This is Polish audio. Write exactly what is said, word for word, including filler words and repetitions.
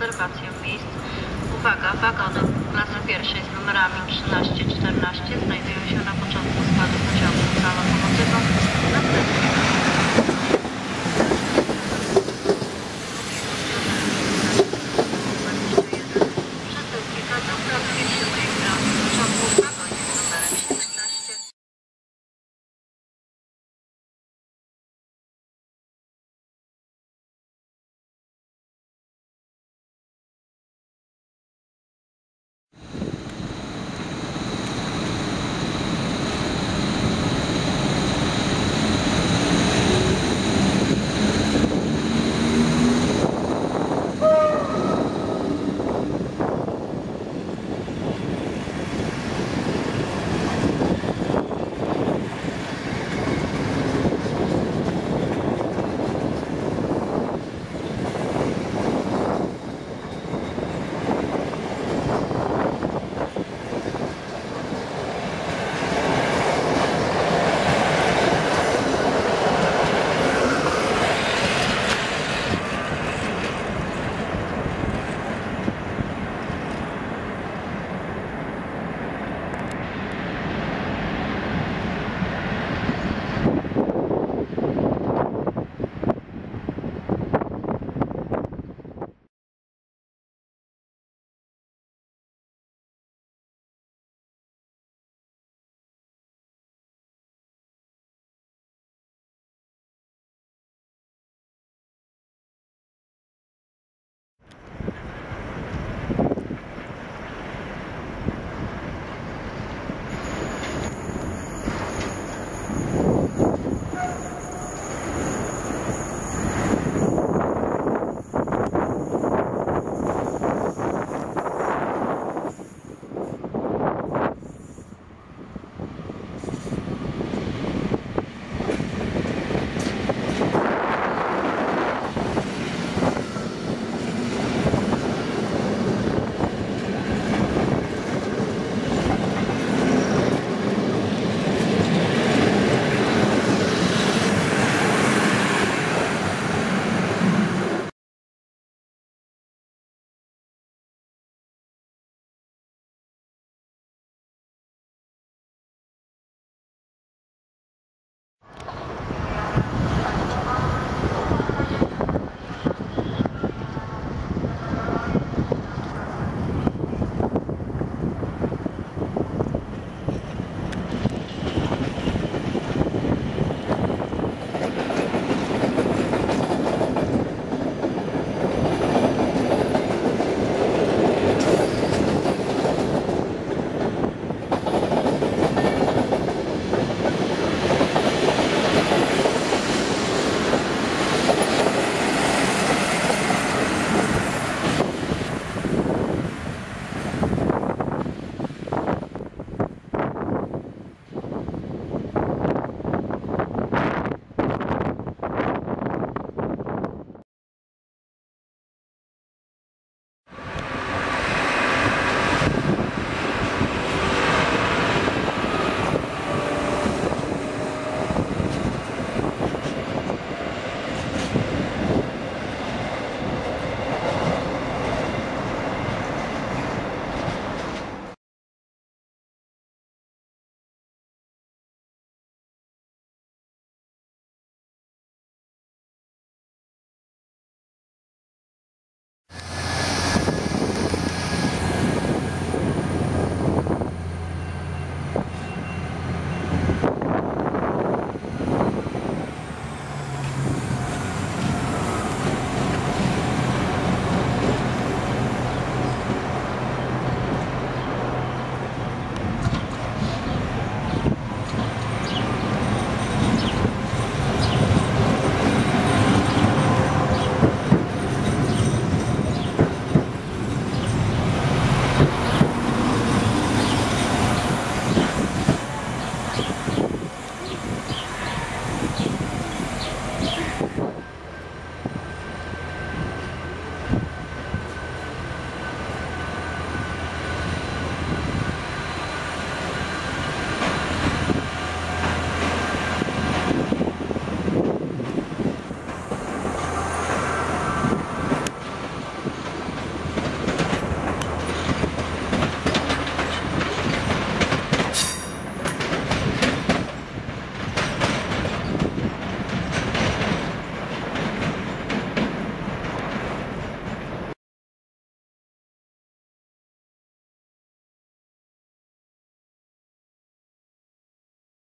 Rezerwację miejsc. Uwaga, wagony klasy pierwszej z numerami trzynaście czternaście znajdują